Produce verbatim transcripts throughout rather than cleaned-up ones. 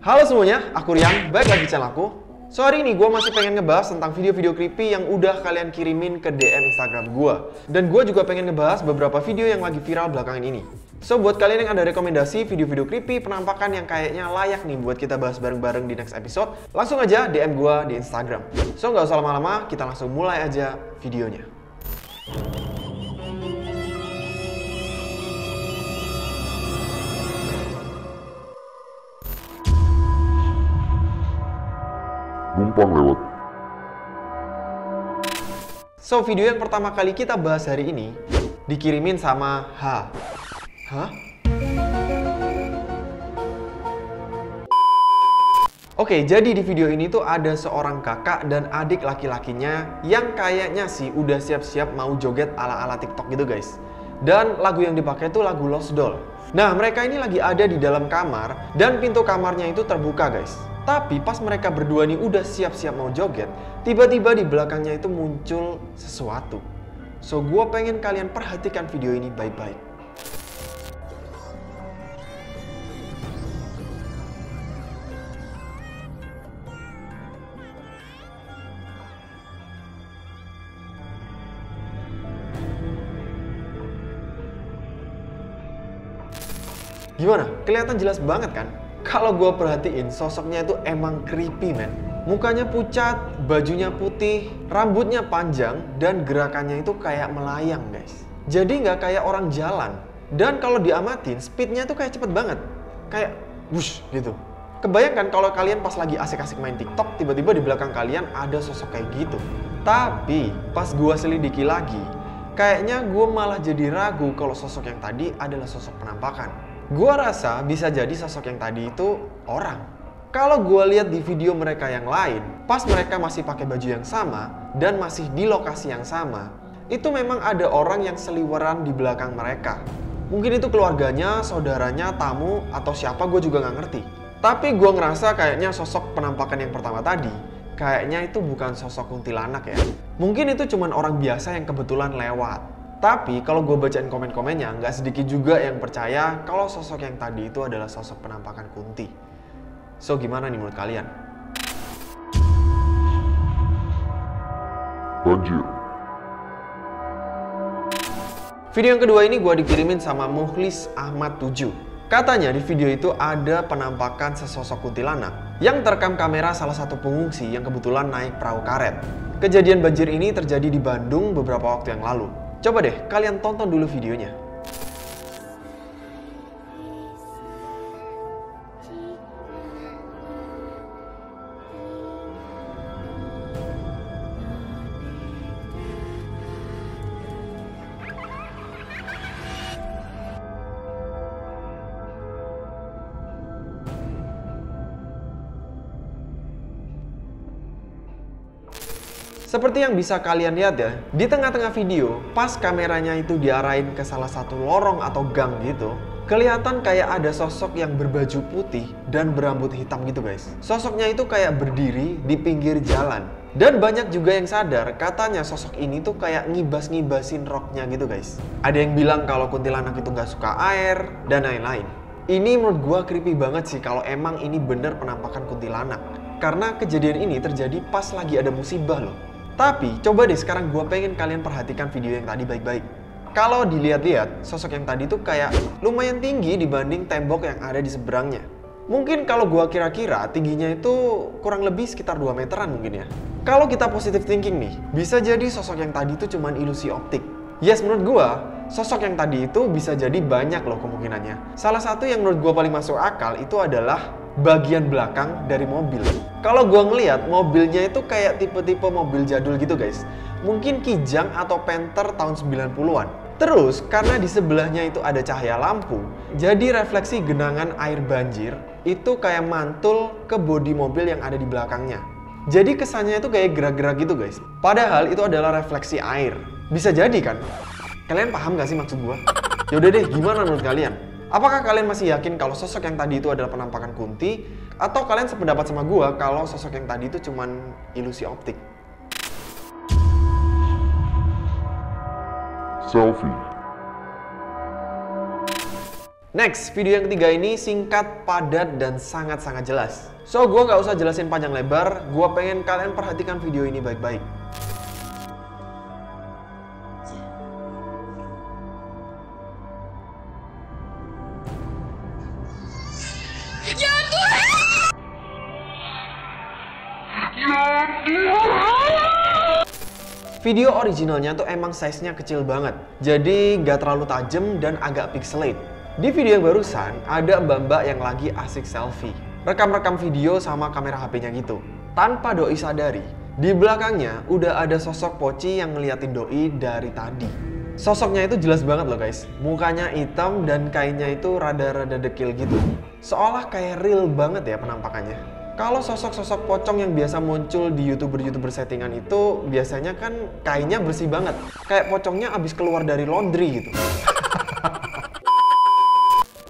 Halo semuanya, aku Rian, balik lagi di channel aku. So hari ini gue masih pengen ngebahas tentang video-video creepy yang udah kalian kirimin ke D M Instagram gue. Dan gue juga pengen ngebahas beberapa video yang lagi viral belakangan ini. So buat kalian yang ada rekomendasi video-video creepy penampakan yang kayaknya layak nih buat kita bahas bareng-bareng di next episode, langsung aja D M gue di Instagram. So nggak usah lama-lama, kita langsung mulai aja videonya. Numpang lewat. So, video yang pertama kali kita bahas hari ini dikirimin sama H. Hah? Oke, jadi di video ini tuh ada seorang kakak dan adik laki-lakinya yang kayaknya sih udah siap-siap mau joget ala-ala TikTok gitu guys. Dan lagu yang dipakai tuh lagu Lost Doll. Nah, mereka ini lagi ada di dalam kamar dan pintu kamarnya itu terbuka guys. Tapi pas mereka berdua nih udah siap-siap mau joget, tiba-tiba di belakangnya itu muncul sesuatu. So, gue pengen kalian perhatikan video ini baik-baik. Gimana? Kelihatan jelas banget kan? Kalau gue perhatiin, sosoknya itu emang creepy, men. Mukanya pucat, bajunya putih, rambutnya panjang, dan gerakannya itu kayak melayang, guys. Jadi nggak kayak orang jalan. Dan kalau diamatin, speednya tuh kayak cepet banget. Kayak wush gitu. Kebayangkan kalau kalian pas lagi asik-asik main TikTok, tiba-tiba di belakang kalian ada sosok kayak gitu. Tapi pas gue selidiki lagi, kayaknya gue malah jadi ragu kalau sosok yang tadi adalah sosok penampakan. Gua rasa bisa jadi sosok yang tadi itu orang. Kalau gua lihat di video mereka yang lain, pas mereka masih pakai baju yang sama dan masih di lokasi yang sama, itu memang ada orang yang seliweran di belakang mereka. Mungkin itu keluarganya, saudaranya, tamu, atau siapa gue juga nggak ngerti. Tapi gua ngerasa kayaknya sosok penampakan yang pertama tadi, kayaknya itu bukan sosok kuntilanak ya. Mungkin itu cuman orang biasa yang kebetulan lewat. Tapi kalau gue bacain komen-komennya, nggak sedikit juga yang percaya kalau sosok yang tadi itu adalah sosok penampakan kunti. So, gimana nih menurut kalian? Lanjut. Video yang kedua ini gue dikirimin sama Mukhlis Ahmad tujuh. Katanya di video itu ada penampakan sesosok kuntilanak yang terekam kamera salah satu pengungsi yang kebetulan naik perahu karet. Kejadian banjir ini terjadi di Bandung beberapa waktu yang lalu. Coba deh, kalian tonton dulu videonya. Seperti yang bisa kalian lihat ya, di tengah-tengah video, pas kameranya itu diarahin ke salah satu lorong atau gang gitu, kelihatan kayak ada sosok yang berbaju putih dan berambut hitam gitu guys. Sosoknya itu kayak berdiri di pinggir jalan. Dan banyak juga yang sadar, katanya sosok ini tuh kayak ngibas-ngibasin roknya gitu guys. Ada yang bilang kalau kuntilanak itu nggak suka air, dan lain-lain. Ini menurut gua creepy banget sih kalau emang ini bener penampakan kuntilanak. Karena kejadian ini terjadi pas lagi ada musibah loh. Tapi, coba deh sekarang gue pengen kalian perhatikan video yang tadi baik-baik. Kalau dilihat-lihat, sosok yang tadi tuh kayak lumayan tinggi dibanding tembok yang ada di seberangnya. Mungkin kalau gue kira-kira tingginya itu kurang lebih sekitar dua meteran mungkin ya. Kalau kita positive thinking nih, bisa jadi sosok yang tadi tuh cuman ilusi optik. Yes, menurut gue, sosok yang tadi itu bisa jadi banyak loh kemungkinannya. Salah satu yang menurut gue paling masuk akal itu adalah bagian belakang dari mobil. Kalau gue ngeliat mobilnya itu kayak tipe-tipe mobil jadul gitu guys. Mungkin Kijang atau Panther tahun sembilan puluhan. Terus karena di sebelahnya itu ada cahaya lampu, jadi refleksi genangan air banjir itu kayak mantul ke bodi mobil yang ada di belakangnya. Jadi kesannya itu kayak gerak-gerak gitu guys. Padahal itu adalah refleksi air. Bisa jadi kan? Kalian paham gak sih maksud gue? Yaudah deh, gimana menurut kalian? Apakah kalian masih yakin kalau sosok yang tadi itu adalah penampakan Kunti? Atau kalian sependapat sama gua kalau sosok yang tadi itu cuman ilusi optik? Selfie. Next, video yang ketiga ini singkat, padat, dan sangat-sangat jelas. So, gua nggak usah jelasin panjang lebar, gua pengen kalian perhatikan video ini baik-baik. Video originalnya tuh emang size-nya kecil banget, jadi nggak terlalu tajam dan agak pixelate. Di video yang barusan, ada mbak-mbak yang lagi asik selfie. Rekam-rekam video sama kamera H P-nya gitu. Tanpa doi sadari, di belakangnya udah ada sosok poci yang ngeliatin doi dari tadi. Sosoknya itu jelas banget loh guys. Mukanya hitam dan kainnya itu rada-rada dekil gitu. Seolah kayak real banget ya penampakannya. Kalau sosok-sosok pocong yang biasa muncul di youtuber-youtuber settingan itu biasanya kan kainnya bersih banget. Kayak pocongnya abis keluar dari laundry gitu.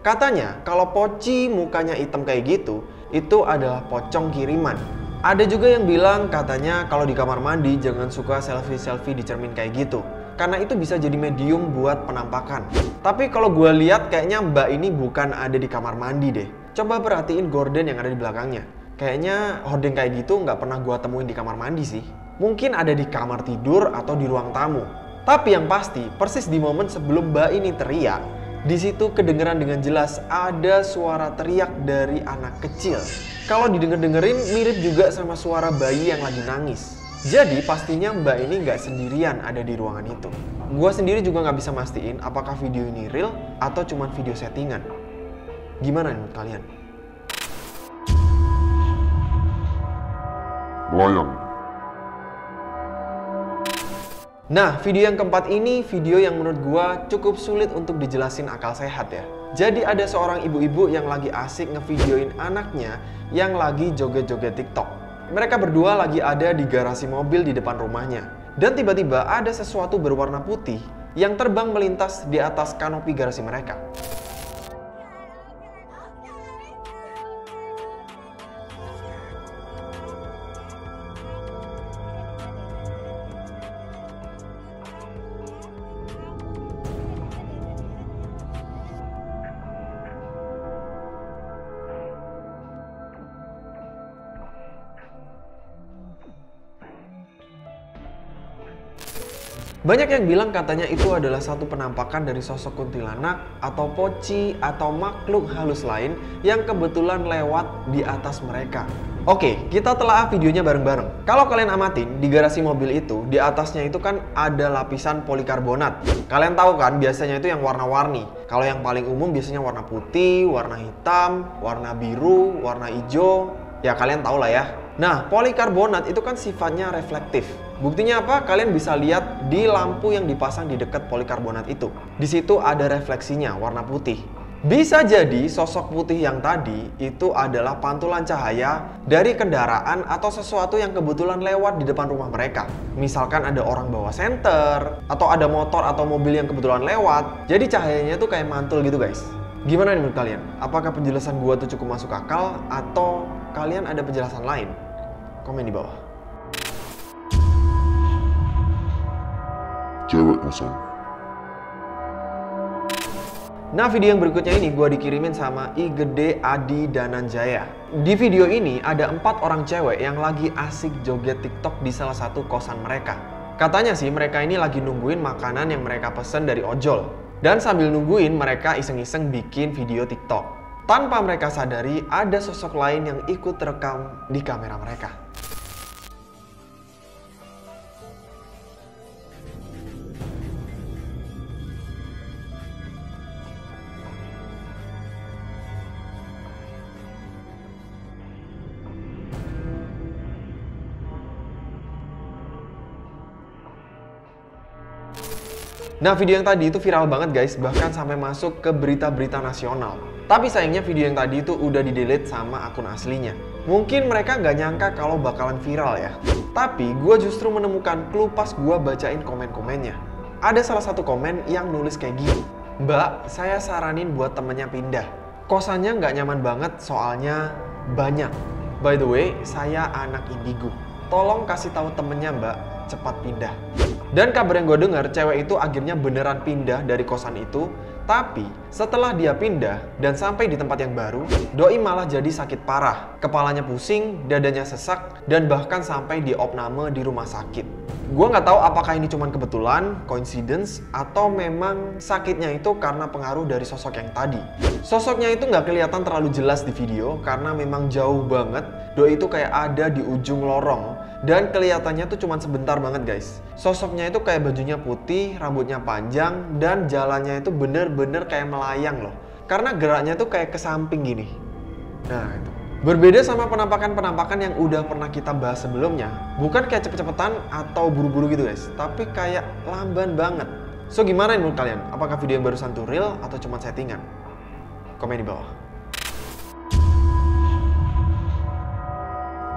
Katanya kalau poci mukanya hitam kayak gitu, itu adalah pocong kiriman. Ada juga yang bilang katanya kalau di kamar mandi jangan suka selfie-selfie di cermin kayak gitu. Karena itu bisa jadi medium buat penampakan. Tapi kalau gue lihat kayaknya mbak ini bukan ada di kamar mandi deh. Coba perhatiin gorden yang ada di belakangnya. Kayaknya hordeng kayak gitu nggak pernah gua temuin di kamar mandi sih. Mungkin ada di kamar tidur atau di ruang tamu. Tapi yang pasti, persis di momen sebelum mbak ini teriak, di situ kedengeran dengan jelas ada suara teriak dari anak kecil. Kalau didenger-dengerin mirip juga sama suara bayi yang lagi nangis. Jadi pastinya mbak ini nggak sendirian ada di ruangan itu. Gua sendiri juga nggak bisa mastiin apakah video ini real atau cuma video settingan. Gimana menurut kalian? Loyang. Nah, video yang keempat ini video yang menurut gua cukup sulit untuk dijelasin akal sehat ya. Jadi ada seorang ibu-ibu yang lagi asik ngevideoin anaknya yang lagi joget-joget TikTok. Mereka berdua lagi ada di garasi mobil di depan rumahnya. Dan tiba-tiba ada sesuatu berwarna putih yang terbang melintas di atas kanopi garasi mereka. Banyak yang bilang katanya itu adalah satu penampakan dari sosok kuntilanak atau poci atau makhluk halus lain yang kebetulan lewat di atas mereka. Oke, kita telaah videonya bareng-bareng. Kalau kalian amatin, di garasi mobil itu, di atasnya itu kan ada lapisan polikarbonat. Kalian tahu kan biasanya itu yang warna-warni. Kalau yang paling umum biasanya warna putih, warna hitam, warna biru, warna hijau. Ya kalian tahu lah ya. Nah, polikarbonat itu kan sifatnya reflektif. Buktinya apa? Kalian bisa lihat di lampu yang dipasang di dekat polikarbonat itu. Di situ ada refleksinya, warna putih. Bisa jadi sosok putih yang tadi itu adalah pantulan cahaya dari kendaraan atau sesuatu yang kebetulan lewat di depan rumah mereka. Misalkan ada orang bawa senter, atau ada motor atau mobil yang kebetulan lewat. Jadi cahayanya tuh kayak mantul gitu guys. Gimana nih menurut kalian? Apakah penjelasan gua tuh cukup masuk akal? Atau kalian ada penjelasan lain? Komen di bawah. Cewek kosong. Nah, video yang berikutnya ini gue dikirimin sama Igede Adi Danan Jaya. Di video ini ada empat orang cewek yang lagi asik joget TikTok di salah satu kosan mereka. Katanya sih mereka ini lagi nungguin makanan yang mereka pesen dari ojol. Dan sambil nungguin mereka iseng-iseng bikin video TikTok. Tanpa mereka sadari ada sosok lain yang ikut rekam di kamera mereka. Nah, video yang tadi itu viral banget guys, bahkan sampai masuk ke berita-berita nasional. Tapi sayangnya video yang tadi itu udah di-delete sama akun aslinya. Mungkin mereka nggak nyangka kalau bakalan viral ya. Tapi gue justru menemukan clue pas gue bacain komen-komennya. Ada salah satu komen yang nulis kayak gini. Mbak, saya saranin buat temennya pindah. Kosannya nggak nyaman banget soalnya banyak. By the way, saya anak indigo. Tolong kasih tahu temennya Mbak, cepat pindah. Dan kabar yang gue dengar, cewek itu akhirnya beneran pindah dari kosan itu. Tapi setelah dia pindah dan sampai di tempat yang baru, doi malah jadi sakit parah. Kepalanya pusing, dadanya sesak, dan bahkan sampai diopname di rumah sakit. Gue nggak tahu apakah ini cuma kebetulan, coincidence, atau memang sakitnya itu karena pengaruh dari sosok yang tadi. Sosoknya itu nggak kelihatan terlalu jelas di video karena memang jauh banget. Doi itu kayak ada di ujung lorong. Dan kelihatannya tuh cuman sebentar banget guys. Sosoknya itu kayak bajunya putih, rambutnya panjang, dan jalannya itu bener-bener kayak melayang loh. Karena geraknya tuh kayak ke samping gini. Nah itu. Berbeda sama penampakan-penampakan yang udah pernah kita bahas sebelumnya. Bukan kayak cepet-cepetan atau buru-buru gitu guys. Tapi kayak lamban banget. So gimana menurut kalian? Apakah video yang barusan tuh real atau cuma settingan? Komen di bawah.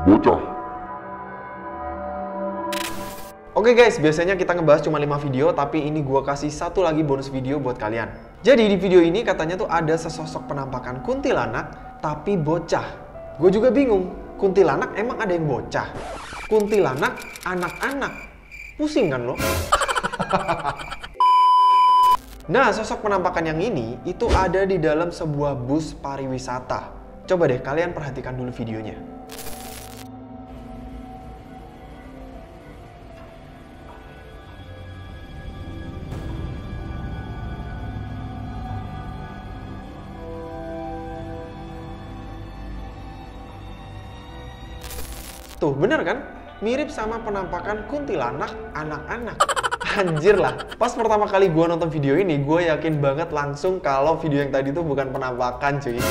Bocah. Oke okay guys, biasanya kita ngebahas cuma lima video, tapi ini gua kasih satu lagi bonus video buat kalian. Jadi di video ini katanya tuh ada sesosok penampakan kuntilanak, tapi bocah. Gue juga bingung, kuntilanak emang ada yang bocah? Kuntilanak anak-anak. Pusing kan lo? Nah, sosok penampakan yang ini itu ada di dalam sebuah bus pariwisata. Coba deh kalian perhatikan dulu videonya. Tuh, bener kan? Mirip sama penampakan kuntilanak anak-anak. Anjir lah. Pas pertama kali gue nonton video ini, gue yakin banget langsung kalau video yang tadi tuh bukan penampakan, cuy.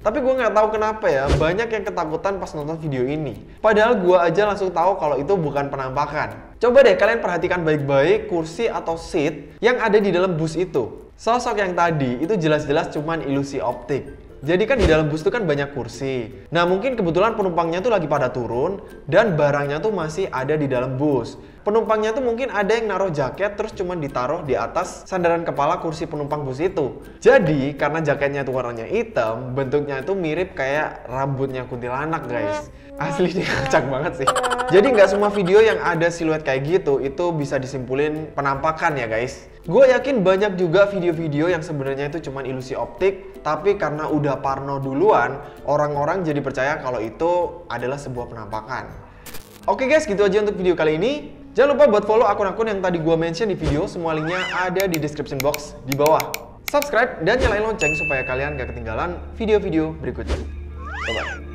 Tapi gue nggak tahu kenapa ya, banyak yang ketakutan pas nonton video ini. Padahal gue aja langsung tahu kalau itu bukan penampakan. Coba deh kalian perhatikan baik-baik kursi atau seat yang ada di dalam bus itu. Sosok yang tadi itu jelas-jelas cuman ilusi optik. Jadi kan di dalam bus itu kan banyak kursi. Nah mungkin kebetulan penumpangnya tuh lagi pada turun dan barangnya tuh masih ada di dalam bus. Penumpangnya tuh mungkin ada yang naruh jaket terus cuman ditaruh di atas sandaran kepala kursi penumpang bus itu. Jadi karena jaketnya tuh warnanya hitam, bentuknya itu mirip kayak rambutnya kuntilanak guys. Asli ini kocak banget sih. Jadi nggak semua video yang ada siluet kayak gitu itu bisa disimpulin penampakan ya guys. Gue yakin banyak juga video-video yang sebenarnya itu cuman ilusi optik, tapi karena udah parno duluan, orang-orang jadi percaya kalau itu adalah sebuah penampakan. Oke guys, gitu aja untuk video kali ini. Jangan lupa buat follow akun-akun yang tadi gue mention di video, semua linknya ada di description box di bawah. Subscribe dan nyalain lonceng supaya kalian gak ketinggalan video-video berikutnya. Bye-bye.